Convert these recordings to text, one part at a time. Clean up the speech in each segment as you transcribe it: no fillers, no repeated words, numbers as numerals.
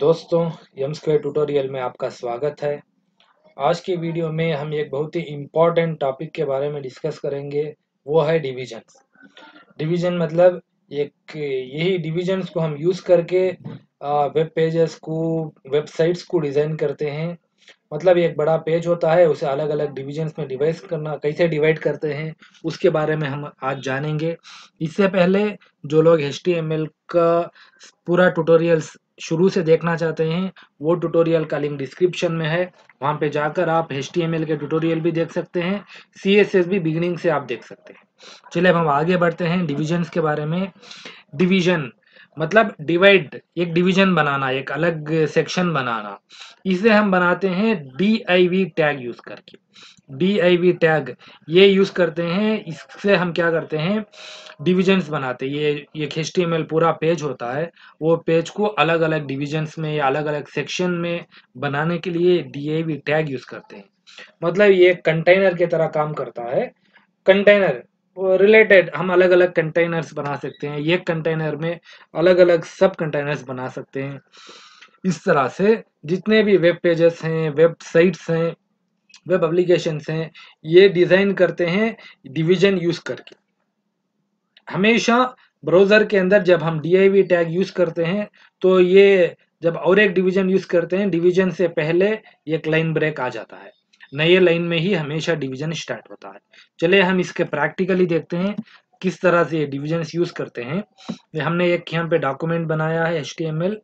दोस्तों M square tutorial में आपका स्वागत है। आज की वीडियो में हम एक बहुत ही इम्पॉर्टेंट टॉपिक के बारे में डिस्कस करेंगे, वो है डिविजन्स। डिवीजन मतलब एक यही डिविजन्स को हम यूज़ करके वेब पेजेस को, वेबसाइट्स को डिज़ाइन करते हैं। मतलब एक बड़ा पेज होता है, उसे अलग अलग डिविजन्स में डिवाइड करना, कैसे डिवाइड करते हैं उसके बारे में हम आज जानेंगे। इससे पहले जो लोग HTML का पूरा ट्यूटोरियल्स शुरू से देखना चाहते हैं, वो ट्यूटोरियल का लिंक डिस्क्रिप्शन में है, वहाँ पे जाकर आप HTML के ट्यूटोरियल भी देख सकते हैं, CSS भी बिगिनिंग से आप देख सकते हैं। चलिए अब हम आगे बढ़ते हैं डिविजन्स के बारे में। डिवीजन मतलब डिवाइड, एक डिवीजन बनाना, एक अलग सेक्शन बनाना। इसे हम बनाते हैं div टैग यूज करके। div टैग ये यूज करते हैं, इससे हम क्या करते हैं, डिविजन्स बनाते हैं। ये HTML पूरा पेज होता है, वो पेज को अलग अलग डिविजन्स में या अलग अलग सेक्शन में बनाने के लिए div टैग यूज करते हैं। मतलब ये कंटेनर के तरह काम करता है। कंटेनर रिलेटेड हम अलग अलग कंटेनर्स बना सकते हैं, एक कंटेनर में अलग अलग सब कंटेनर्स बना सकते हैं। इस तरह से जितने भी वेब पेजेस हैं, वेबसाइट्स हैं, वेब एप्लीकेशंस हैं, ये डिज़ाइन करते हैं डिवीजन यूज़ करके। हमेशा ब्राउज़र के अंदर जब हम div टैग यूज़ करते हैं तो ये जब और एक डिवीजन यूज़ करते हैं, डिवीजन से पहले एक लाइन ब्रेक आ जाता है, नए लाइन में ही हमेशा डिवीजन स्टार्ट होता है। चलिए हम इसके प्रैक्टिकली देखते हैं किस तरह से ये डिवीजन्स यूज़ करते हैं। ये हमने एक यहाँ पे डॉक्यूमेंट बनाया है HTML,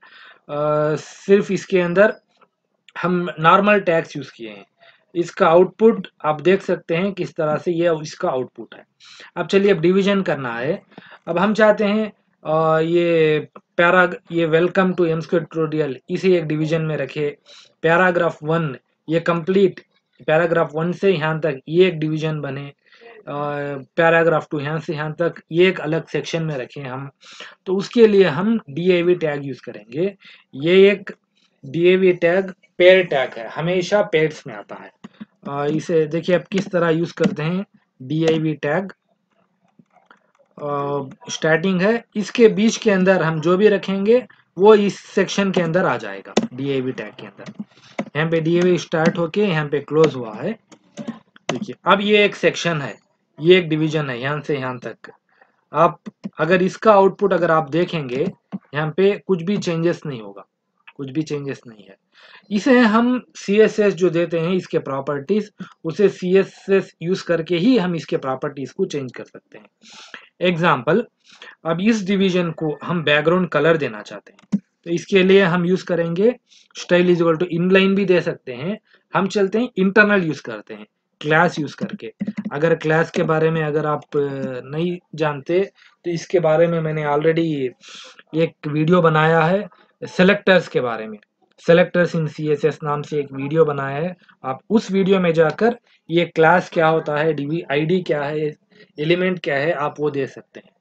सिर्फ इसके अंदर हम नॉर्मल टैग्स यूज़ किए हैं। इसका आउटपुट आप देख सकते हैं किस तरह से ये इसका आउटपुट है। अब चलिए अब डिवीजन करना है। अब हम चाहते हैं ये welcome to M square tutorial, इसे एक डिवीजन में रखे। पैराग्राफ 1 ये कंप्लीट, पैराग्राफ 1 से यहाँ तक ये एक डिवीजन बने। पैराग्राफ 2 यहाँ से यहाँ तक ये एक अलग सेक्शन में रखें हम। तो उसके लिए हम div टैग यूज़ करेंगे। ये एक div टैग पेयर टैग है, हमेशा पेयर्स में आता है। इसे देखिए अब किस तरह यूज़ करते हैं। div टैग स्टार्टिंग है, इसके बीच के अंदर हम जो भी रखेंगे वो इस सेक्शन के अंदर आ जाएगा। div टैग के अंदर यहाँ पे div स्टार्ट होके यहाँ पे क्लोज हुआ है, देखिए। अब ये एक सेक्शन है, ये एक डिवीजन है यहाँ से यहाँ तक। आप अगर इसका आउटपुट अगर आप देखेंगे, यहाँ पे कुछ भी चेंजेस नहीं होगा, कुछ भी चेंजेस नहीं है। इसे हम CSS जो देते हैं इसके प्रॉपर्टीज, उसे CSS यूज करके ही हम इसके प्रॉपर्टीज को चेंज कर सकते हैं। एग्जाम्पल, अब इस डिवीजन को हम बैकग्राउंड कलर देना चाहते हैं, तो इसके लिए हम यूज करेंगे style is equal to inline भी दे सकते हैं। हम चलते हैं इंटरनल यूज करते हैं, क्लास यूज करके। अगर क्लास के बारे में अगर आप नहीं जानते तो इसके बारे में मैंने ऑलरेडी एक वीडियो बनाया है सेलेक्टर्स के बारे में। सेलेक्टर्स इन CSS नाम से एक वीडियो बनाया है, आप उस वीडियो में जाकर ये क्लास क्या होता है, ID क्या है, एलिमेंट क्या है, आप वो दे सकते हैं।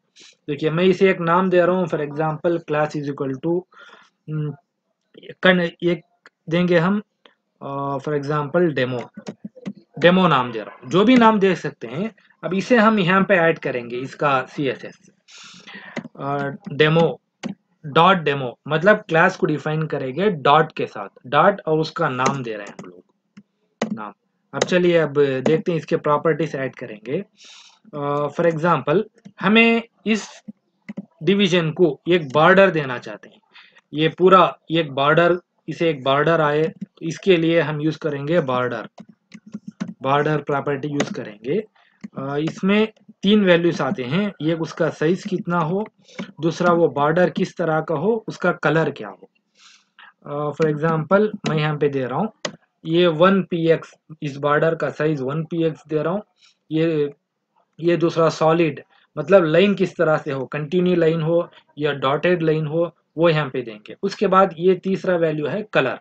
देखिए मैं इसे एक नाम दे रहा हूँ, for example class is equal to एक देंगे हम, फॉर एग्जाम्पल डेमो नाम दे रहा हूँ, जो भी नाम दे सकते हैं। अब इसे हम यहाँ पे ऐड करेंगे इसका CSS .demo मतलब क्लास को डिफाइन करेंगे डॉट के साथ, डॉट और उसका नाम दे रहे हैं हम लोग, नाम। अब चलिए अब देखते हैं इसके प्रॉपर्टीज ऐड करेंगे। फॉर एग्जाम्पल हमें इस डिवीजन को एक बॉर्डर देना चाहते हैं, ये पूरा एक बॉर्डर, इसे एक बॉर्डर आए, तो इसके लिए हम यूज़ करेंगे बॉर्डर प्रॉपर्टी यूज़ करेंगे। इसमें 3 वैल्यूज आते हैं, एक उसका साइज कितना हो, दूसरा वो बॉर्डर किस तरह का हो, उसका कलर क्या हो। फॉर एग्जांपल मैं यहाँ पे दे रहा हूँ ये 1px, इस बॉर्डर का साइज 1px दे रहा हूँ। ये दूसरा सॉलिड मतलब लाइन किस तरह से हो, कंटिन्यू लाइन हो या डॉटेड लाइन हो, वो यहाँ पे देंगे। उसके बाद ये तीसरा वैल्यू है कलर।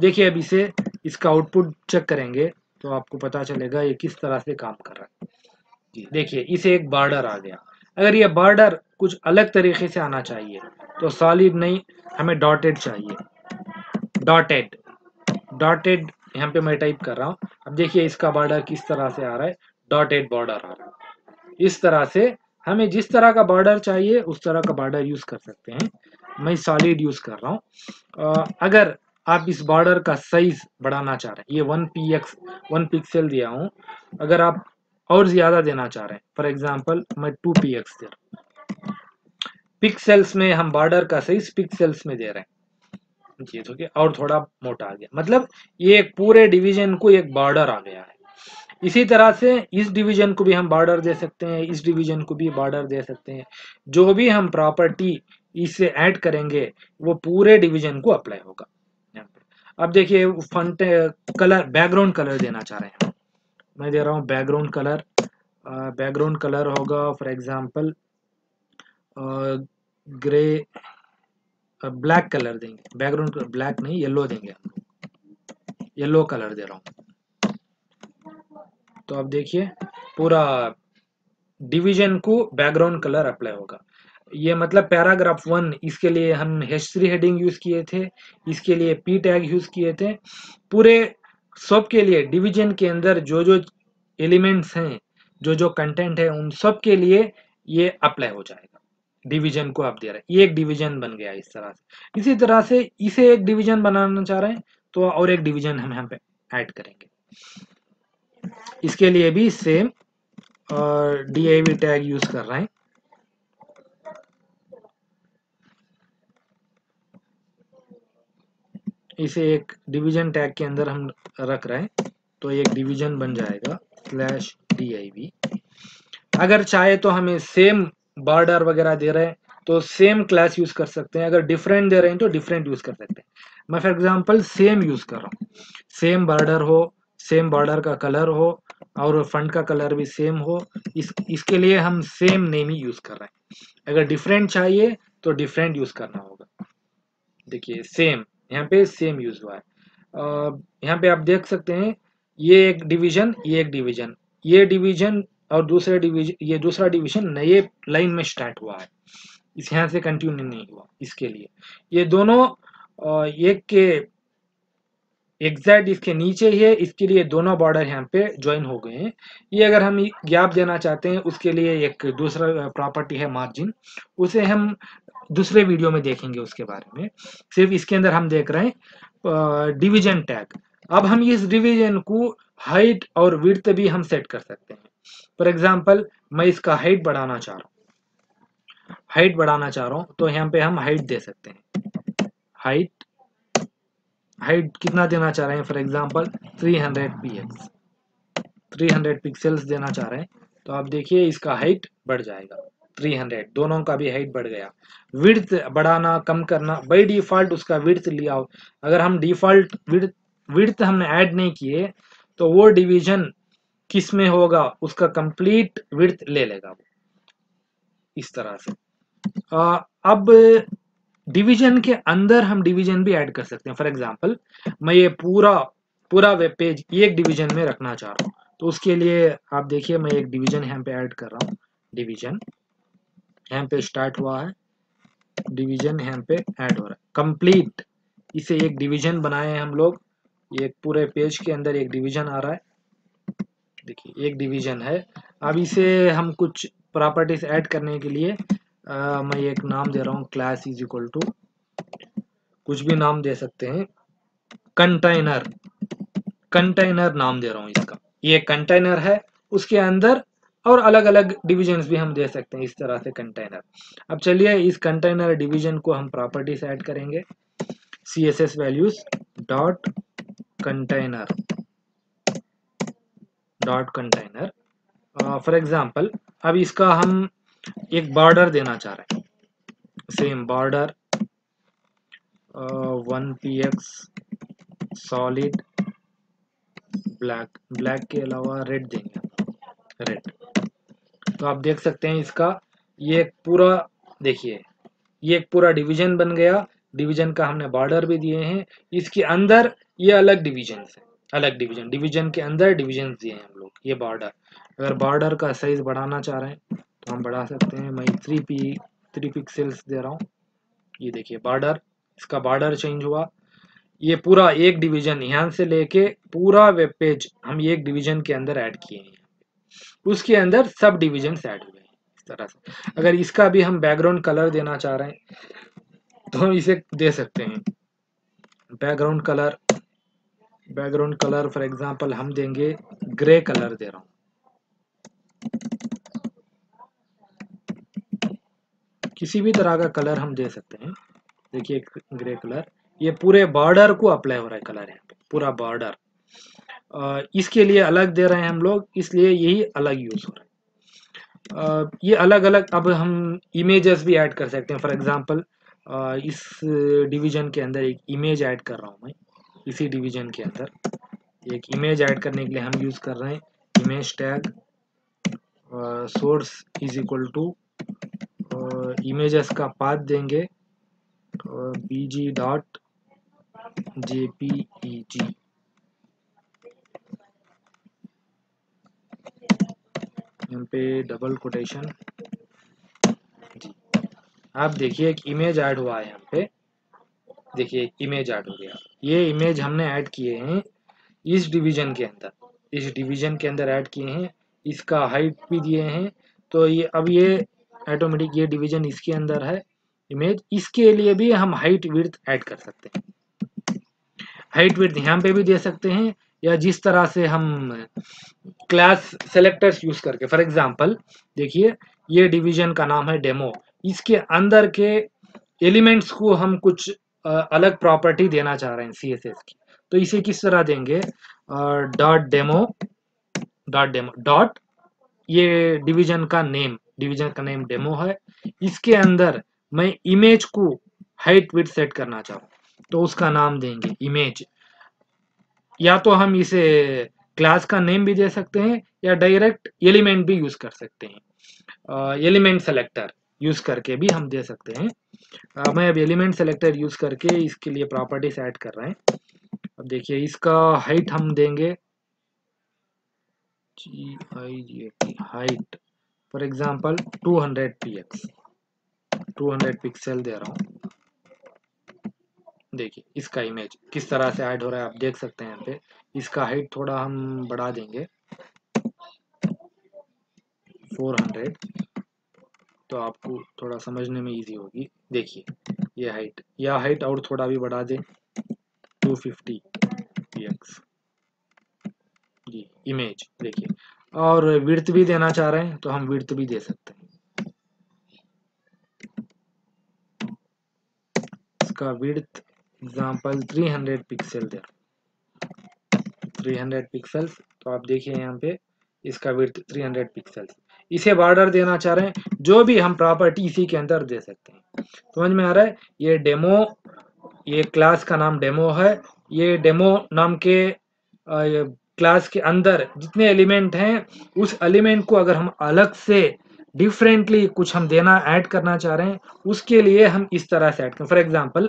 देखिए अब इसे इसका आउटपुट चेक करेंगे तो आपको पता चलेगा ये किस तरह से काम कर रहा है। देखिए इसे एक बॉर्डर आ गया। अगर ये बॉर्डर कुछ अलग तरीके से आना चाहिए तो सॉलिड नहीं, हमें डॉटेड चाहिए, डॉटेड यहाँ पे मैं टाइप कर रहा हूँ। अब देखिए इसका बॉर्डर किस तरह से आ रहा है, डॉटेड बॉर्डर आ रहा है। इस तरह से हमें जिस तरह का बॉर्डर चाहिए उस तरह का बॉर्डर यूज कर सकते हैं। मैं सॉलिड यूज कर रहा हूँ। अगर आप इस बॉर्डर का साइज बढ़ाना चाह रहे हैं, ये 1 पिक्सल दिया हूँ, अगर आप और ज्यादा देना चाह रहे हैं, फॉर एग्जाम्पल मैं 2 px दे रहा हूँ। पिक्सेल्स में हम बॉर्डर का साइज पिक्सेल्स में दे रहे हैं, ये तो कि और थोड़ा मोटा आ गया, मतलब ये एक पूरे डिवीजन को एक बॉर्डर आ गया है। इसी तरह से इस डिवीजन को भी हम बॉर्डर दे सकते हैं, इस डिवीजन को भी बॉर्डर दे सकते हैं। जो भी हम प्रॉपर्टी इसे ऐड करेंगे वो पूरे डिवीजन को अप्लाई होगा। अब देखिए फॉन्ट कलर, बैकग्राउंड कलर देना चाह रहे हैं, मैं दे रहा हूँ बैकग्राउंड कलर। बैकग्राउंड कलर होगा for example grey, black colour देंगे, बैकग्राउंड ब्लैक नहीं येलो देंगे हम, येलो कलर दे रहा हूँ। तो आप देखिए पूरा डिवीजन को बैकग्राउंड कलर अप्लाई होगा। ये मतलब पैराग्राफ 1, इसके लिए हम H3 हेडिंग यूज किए थे, इसके लिए P टैग यूज किए थे। पूरे सब के लिए डिवीजन के अंदर जो जो एलिमेंट्स हैं, जो जो कंटेंट है, उन सब के लिए ये अप्लाई हो जाएगा। डिवीजन को आप दे रहे हैं, ये एक डिवीजन बन गया इस तरह से। इसी तरह से इसे एक डिवीजन बनाना चाह रहे हैं तो और एक डिवीजन हम यहाँ पे ऐड करेंगे। इसके लिए भी सेम और div टैग यूज कर रहे हैं। इसे एक डिवीजन टैग के अंदर हम रख रहे हैं तो एक डिवीजन बन जाएगा /div। अगर चाहे तो हमें सेम बॉर्डर वगैरह दे रहे हैं तो सेम क्लास यूज कर सकते हैं, अगर डिफरेंट दे रहे हैं तो डिफरेंट यूज कर सकते हैं। मैं फॉर एग्जांपल सेम यूज कर रहा हूँ, सेम बॉर्डर हो, सेम बॉर्डर का कलर हो और फॉन्ट का कलर भी सेम हो, इसके लिए हम सेम नेम ही यूज कर रहे हैं। अगर डिफरेंट चाहिए तो डिफरेंट यूज करना होगा। देखिए सेम, यहाँ पे सेम यूज हुआ है। यहाँ पे आप देख सकते हैं ये एक डिवीजन, ये एक डिवीजन, ये डिवीजन और दूसरे डिवीजन, ये दूसरा डिवीजन नए लाइन में स्टार्ट हुआ है, इस यहाँ से कंटिन्यू नहीं हुआ। इसके लिए ये दोनों एक के एग्जैक्ट इसके नीचे ही है, इसके लिए दोनों बॉर्डर यहाँ पे ज्वाइन हो गए हैं। ये अगर हम गैप देना चाहते हैं उसके लिए एक दूसरा प्रॉपर्टी है मार्जिन, उसे हम दूसरे वीडियो में देखेंगे उसके बारे में। सिर्फ इसके अंदर हम देख रहे हैं डिवीजन टैग। अब हम इस डिवीजन को हाइट और विड्थ भी हम सेट कर सकते हैं। फॉर एग्जाम्पल मैं इसका हाइट बढ़ाना चाह रहा हूँ, तो यहाँ पे हम हाइट दे सकते हैं। हाइट कितना देना चाह रहे हैं, फॉर एग्जाम्पल 300 px, 300 पिक्सेल्स देना चाह रहे हैं। तो आप देखिए इसका हाइट बढ़ जाएगा 300, दोनों का भी हाइट बढ़ गया। विड्थ बढ़ाना कम करना, बाई डिफॉल्ट उसका विड्थ लिया हो। अगर हम डिफॉल्ट विड्थ हमने ऐड नहीं किए तो वो डिवीजन किस में होगा उसका कंप्लीट विड्थ ले लेगा वो, इस तरह से। अब डिवीजन के अंदर हम डिवीजन भी ऐड कर सकते हैं। फॉर एग्जांपल मैं ये पूरा वेब पेज एक डिवीजन में रखना चाह रहा हूँ, तो उसके लिए आप देखिए मैं एक डिवीजन यहाँ पे ऐड कर रहा हूँ। डिवीजन यहाँ पे स्टार्ट हुआ है, डिवीजन यहाँ पे ऐड हो रहा है कंप्लीट। इसे एक डिवीजन बनाए हैं हम लोग, एक पूरे पेज के अंदर एक डिवीजन आ रहा है। देखिए एक डिवीजन है। अब इसे हम कुछ प्रॉपर्टीज ऐड करने के लिए मैं एक नाम दे रहा हूँ क्लास इज इक्वल टू, कुछ भी नाम दे सकते हैं, कंटेनर नाम दे रहा हूँ इसका। ये कंटेनर है, उसके अंदर और अलग अलग डिविजन्स भी हम दे सकते हैं इस तरह से कंटेनर। अब चलिए इस कंटेनर डिवीजन को हम प्रॉपर्टीज ऐड करेंगे। css values dot container for example अब इसका हम एक बॉर्डर देना चाह रहे हैं, same border 1px solid black के अलावा रेड देंगे, रेड। तो आप देख सकते हैं इसका ये पूरा, देखिए ये एक पूरा डिवीजन बन गया। डिवीजन का हमने बॉर्डर भी दिए हैं, इसके अंदर ये अलग डिवीजन है, अलग डिवीजन के अंदर डिवीजन दिए हैं हम लोग। ये बॉर्डर, अगर बॉर्डर का साइज बढ़ाना चाह रहे हैं तो हम बढ़ा सकते हैं। मैं 3 पिक्सेल्स दे रहा हूँ। ये देखिए बॉर्डर, इसका बॉर्डर चेंज हुआ। ये पूरा एक डिवीजन यहाँ से लेके पूरा वेब पेज हम एक डिवीजन के अंदर ऐड किए हैं, उसके अंदर सब डिवीजन ऐड हुए हैं इस तरह से। अगर इसका भी हम बैकग्राउंड कलर देना चाह रहे हैं तो इसे दे सकते हैं। बैकग्राउंड कलर फॉर एग्जांपल हम देंगे ग्रे कलर, दे रहा हूं किसी भी तरह का कलर हम दे सकते हैं। देखिए ग्रे कलर, ये पूरे बॉर्डर को अप्लाई हो रहा है कलर यहाँ पे, पूरा बॉर्डर। इसके लिए अलग दे रहे हैं हम लोग, इसलिए यही अलग यूज हो रहा है। ये अलग अलग अब हम इमेजेस भी ऐड कर सकते हैं। फॉर एग्जांपल इस डिवीजन के अंदर एक इमेज ऐड कर रहा हूँ मैं, इसी डिवीजन के अंदर एक इमेज ऐड करने के लिए हम यूज़ कर रहे हैं image tag source is equal to images का पाथ देंगे bg.jpeg। यहाँ पे डबल कोटेशन जी, आप देखिए एक इमेज ऐड हुआ है यहाँ पे। देखिए इमेज ऐड हो गया, ये इमेज हमने ऐड किए हैं इस डिवीजन के अंदर, ऐड किए हैं। इसका हाइट भी दिए हैं, तो ये अब ये ऑटोमेटिक ये डिवीजन इसके अंदर है इमेज। इसके लिए भी हम हाइट विड्थ ऐड कर सकते हैं, हाइट विड्थ यहाँ पे भी दे सकते हैं, या जिस तरह से हम क्लास सेलेक्टर्स यूज करके। फॉर एग्जांपल देखिए ये डिवीजन का नाम है डेमो, इसके अंदर के एलिमेंट्स को हम कुछ अलग प्रॉपर्टी देना चाह रहे हैं सीएसएस की, तो इसे किस तरह देंगे डॉट डेमो। ये डिवीजन का नेम, डेमो है। इसके अंदर मैं इमेज को हाइट विड्थ सेट करना चाहूँ, तो उसका नाम देंगे इमेज। या तो हम इसे क्लास का नेम भी दे सकते हैं, या डायरेक्ट एलिमेंट भी यूज कर सकते हैं। एलिमेंट सेलेक्टर यूज करके भी हम दे सकते हैं। मैं अब एलिमेंट सेलेक्टर यूज करके इसके लिए प्रॉपर्टीज ऐड कर रहे हैं। अब देखिए इसका हाइट हम देंगे हाइट फॉर एग्जांपल 200 पिक्सल दे रहा हूँ। देखिए इसका इमेज किस तरह से ऐड हो रहा है आप देख सकते हैं। यहाँ पे इसका हाइट थोड़ा हम बढ़ा देंगे 400, तो आपको थोड़ा समझने में इजी होगी। देखिए ये हाइट, या हाइट और थोड़ा भी बढ़ा दें 250 px जी इमेज। देखिए और विड्थ भी देना चाह रहे हैं, तो हम विड्थ भी दे सकते हैं। इसका विड्थ एग्जाम्पल 300 पिक्सल दे रहा हूँ, 300 पिक्सल्स। तो आप देखिए यहाँ पे इसका विड्थ 300 पिक्सल्स। इसे बॉर्डर देना चाह रहे हैं, जो भी हम प्रॉपर्टी इसी के अंदर दे सकते हैं। समझ में आ रहा है? ये डेमो, ये क्लास का नाम डेमो है। ये डेमो नाम के क्लास के अंदर जितने एलिमेंट हैं, उस एलिमेंट को अगर हम अलग से डिफरेंटली कुछ हम देना ऐड करना चाह रहे हैं, उसके लिए हम इस तरह से ऐड करें। फॉर एग्जाम्पल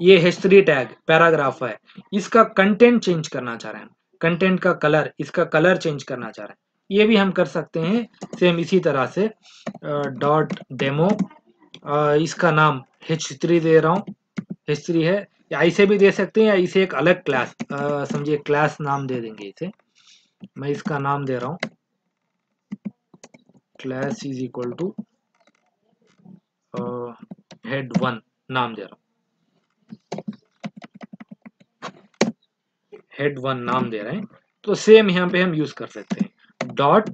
ये H3 टैग पैराग्राफ है, इसका कंटेंट चेंज करना चाह रहे हैं, कंटेंट का कलर, इसका कलर चेंज करना चाह रहे हैं, ये भी हम कर सकते हैं सेम इसी तरह से। डॉट डेमो, इसका नाम H3 दे रहा हूँ, H3 है। या इसे भी दे सकते हैं, या इसे एक अलग क्लास समझिए क्लास नाम दे देंगे इसे। मैं इसका नाम दे रहा हूँ class is equal to head 1 नाम दे रहा हूँ, हेड 1 नाम दे रहे हैं। तो सेम यहाँ पे हम यूज कर सकते हैं डॉट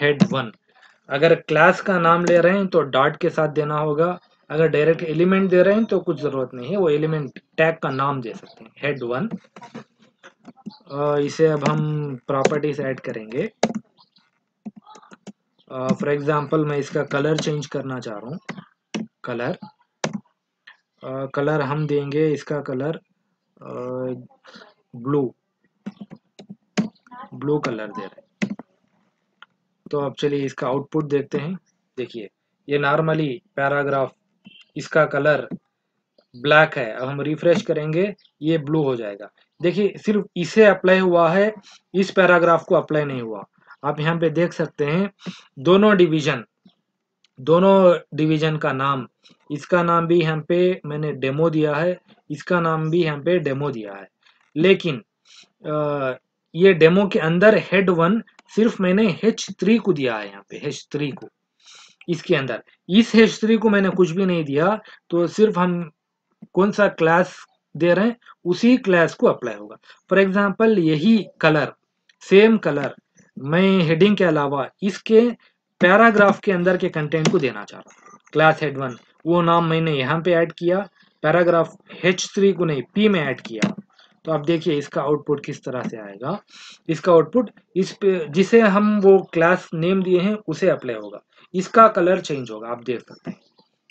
हेड 1। अगर क्लास का नाम ले रहे हैं तो डॉट के साथ देना होगा, अगर डायरेक्ट एलिमेंट दे रहे हैं तो कुछ जरूरत नहीं है, वो एलिमेंट टैग का नाम दे सकते हैं हेड 1। इसे अब हम प्रॉपर्टीज ऐड करेंगे। फॉर एग्जांपल मैं इसका कलर चेंज करना चाह रहा हूँ, कलर हम देंगे इसका कलर ब्लू कलर दे रहे। तो अब चलिए इसका आउटपुट देखते हैं। देखिए ये नॉर्मली पैराग्राफ, इसका कलर ब्लैक है। अब हम रिफ्रेश करेंगे, ये ब्लू हो जाएगा। देखिए सिर्फ इसे अप्लाई हुआ है, इस पैराग्राफ को अप्लाई नहीं हुआ। आप यहाँ पे देख सकते हैं दोनों डिवीजन का नाम, इसका नाम भी यहाँ पे मैंने डेमो दिया है, इसका नाम भी यहाँ पे डेमो दिया है। लेकिन ये डेमो के अंदर हेड 1 सिर्फ मैंने H3 को दिया है यहाँ पे, H3 को। इसके अंदर इस हिस्ट्री को मैंने कुछ भी नहीं दिया, तो सिर्फ हम कौन सा क्लास दे रहे हैं उसी क्लास को अप्लाई होगा। फॉर एग्जाम्पल यही कलर, सेम कलर मैं हेडिंग के अलावा इसके पैराग्राफ के अंदर के कंटेंट को देना चाह रहा हूँ। क्लास हेड वन, वो नाम मैंने यहाँ पे ऐड किया, पैराग्राफ H3 को नहीं P में ऐड किया। तो आप देखिए इसका आउटपुट किस तरह से आएगा। इसका आउटपुट इस पे जिसे हम वो क्लास नेम दिए हैं उसे अप्लाई होगा। इसका कलर चेंज होगा, आप देख सकते हैं।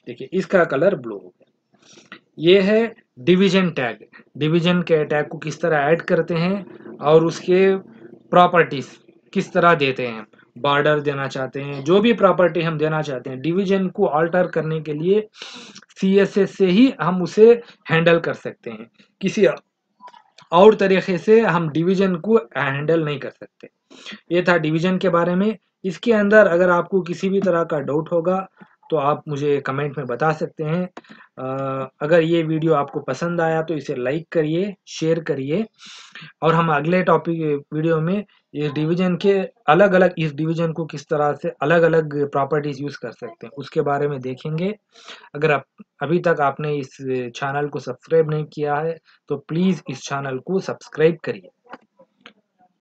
देखिए इसका कलर ब्लू हो गया। ये है डिवीजन टैग। डिवीजन के टैग को किस तरह ऐड करते हैं और उसके प्रॉपर्टीज किस तरह देते हैं, बॉर्डर देना चाहते हैं, जो भी प्रॉपर्टी हम देना चाहते हैं, डिवीजन को अल्टर करने के लिए CSS से ही हम उसे हैंडल कर सकते हैं। किसी और तरीके से हम डिवीजन को हैंडल नहीं कर सकते। ये था डिवीजन के बारे में। इसके अंदर अगर आपको किसी भी तरह का डाउट होगा तो आप मुझे कमेंट में बता सकते हैं। अगर ये वीडियो आपको पसंद आया तो इसे लाइक करिए, शेयर करिए, और हम अगले टॉपिक वीडियो में इस डिवीजन के अलग अलग, इस डिवीजन को किस तरह से अलग अलग प्रॉपर्टीज यूज़ कर सकते हैं उसके बारे में देखेंगे। अगर आप अभी तक आपने इस चैनल को सब्सक्राइब नहीं किया है तो प्लीज़ इस चैनल को सब्सक्राइब करिए।